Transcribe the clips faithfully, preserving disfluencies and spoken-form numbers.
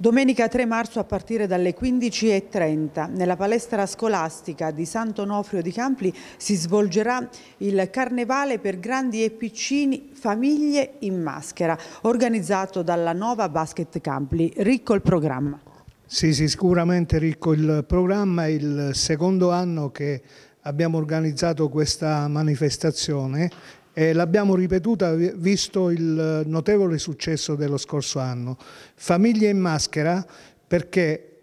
Domenica tre marzo a partire dalle quindici e trenta nella palestra scolastica di Sant'Onofrio di Campli si svolgerà il carnevale per grandi e piccini Famiglie in Maschera, organizzato dalla Nova Basket Campli. Ricco il programma. Sì, sì, sicuramente ricco il programma. È il secondo anno che abbiamo organizzato questa manifestazione e l'abbiamo ripetuta visto il notevole successo dello scorso anno. Famiglie in Maschera perché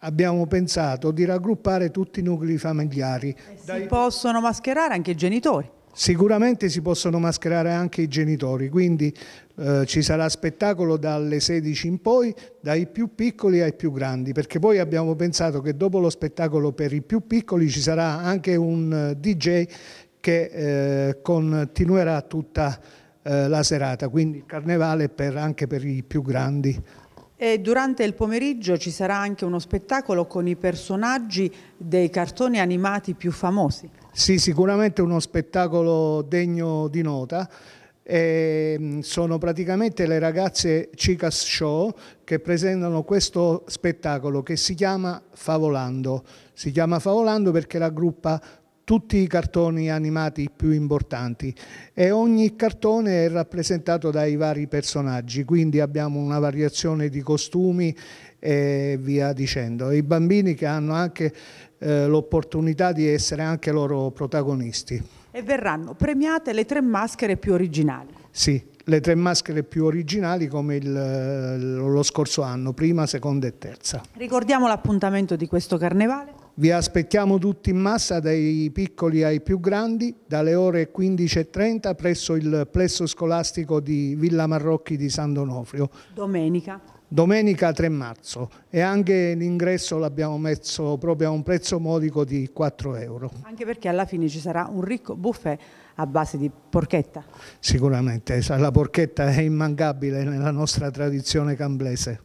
abbiamo pensato di raggruppare tutti i nuclei familiari. Si Dai... possono mascherare anche i genitori? Sicuramente si possono mascherare anche i genitori, quindi eh, ci sarà spettacolo dalle sedici in poi, dai più piccoli ai più grandi, perché poi abbiamo pensato che dopo lo spettacolo per i più piccoli ci sarà anche un D J che eh, continuerà tutta eh, la serata, quindi il carnevale per, anche per i più grandi. E durante il pomeriggio ci sarà anche uno spettacolo con i personaggi dei cartoni animati più famosi. Sì, sicuramente uno spettacolo degno di nota. E sono praticamente le ragazze Chicas Show che presentano questo spettacolo che si chiama Favolando. Si chiama Favolando perché raggruppa tutti i cartoni animati più importanti e ogni cartone è rappresentato dai vari personaggi, quindi abbiamo una variazione di costumi e via dicendo. I bambini che hanno anche eh, l'opportunità di essere anche loro protagonisti. E verranno premiate le tre maschere più originali. Sì, le tre maschere più originali come il, lo scorso anno, prima, seconda e terza. Ricordiamo l'appuntamento di questo carnevale. Vi aspettiamo tutti in massa, dai piccoli ai più grandi, dalle ore quindici e trenta presso il plesso scolastico di Villa Marrocchi di Sant'Onofrio. Domenica? Domenica tre marzo, e anche l'ingresso l'abbiamo messo proprio a un prezzo modico di quattro euro. Anche perché alla fine ci sarà un ricco buffet a base di porchetta. Sicuramente, la porchetta è immancabile nella nostra tradizione camblese.